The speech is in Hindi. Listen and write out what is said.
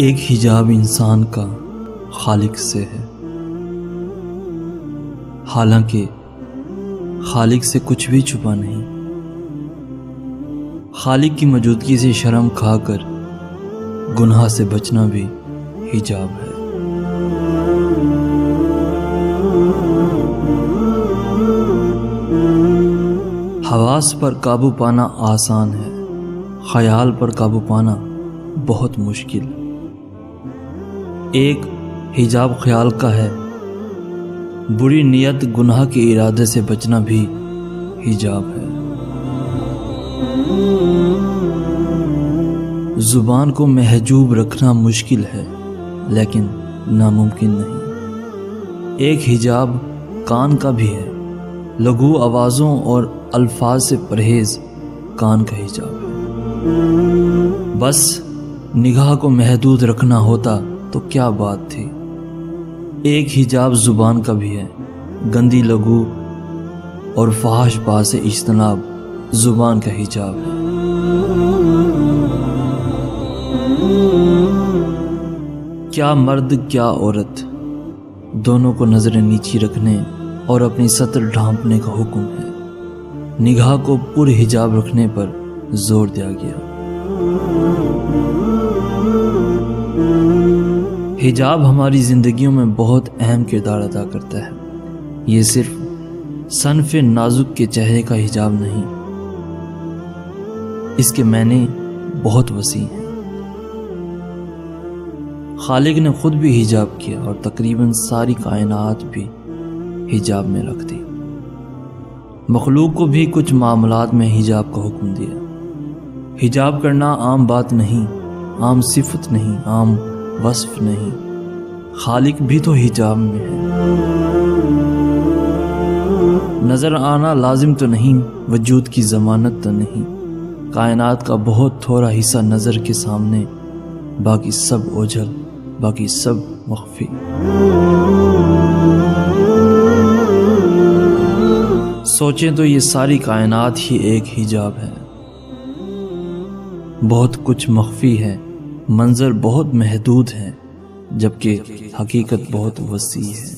एक हिजाब इंसान का खालिक से है, हालांकि खालिक से कुछ भी छुपा नहीं। खालिक की मौजूदगी से शर्म खाकर गुनाह से बचना भी हिजाब है। हवास पर काबू पाना आसान है, ख्याल पर काबू पाना बहुत मुश्किल। एक हिजाब ख्याल का है, बुरी नियत गुनाह के इरादे से बचना भी हिजाब है। जुबान को महजूब रखना मुश्किल है लेकिन नामुमकिन नहीं। एक हिजाब कान का भी है, लघु आवाज़ों और अल्फाज से परहेज कान का हिजाब है। बस निगाह को महदूद रखना होता तो क्या बात थी। एक हिजाब जुबान का भी है, गंदी लघु और फहाश बात से इज्तनाब जुबान का हिजाब है। क्या मर्द क्या औरत, दोनों को नजरें नीची रखने और अपनी सतर ढांपने का हुक्म है। निगाह को पूरे हिजाब रखने पर जोर दिया गया। हिजाब हमारी ज़िंदगियों में बहुत अहम किरदार अदा करता है। ये सिर्फ सनफ नाजुक के चेहरे का हिजाब नहीं, इसके मायने बहुत वसी हैं। खालिक ने खुद भी हिजाब किया और तकरीबन सारी कायनात भी हिजाब में रख दी। मखलूक को भी कुछ मामलात में हिजाब का हुक्म दिया। हिजाब करना आम बात नहीं, आम सिफत नहीं, आम वस्फ नहीं। खालिक भी तो हिजाब में है। नजर आना लाजिम तो नहीं, वजूद की जमानत तो नहीं। कायनात का बहुत थोड़ा हिस्सा नजर के सामने, बाकी सब ओझल, बाकी सब मख्फी। सोचें तो ये सारी कायनात ही एक हिजाब है। बहुत कुछ मख्फी है, मंजर बहुत महदूद है, जबकि हकीकत बहुत वसी है।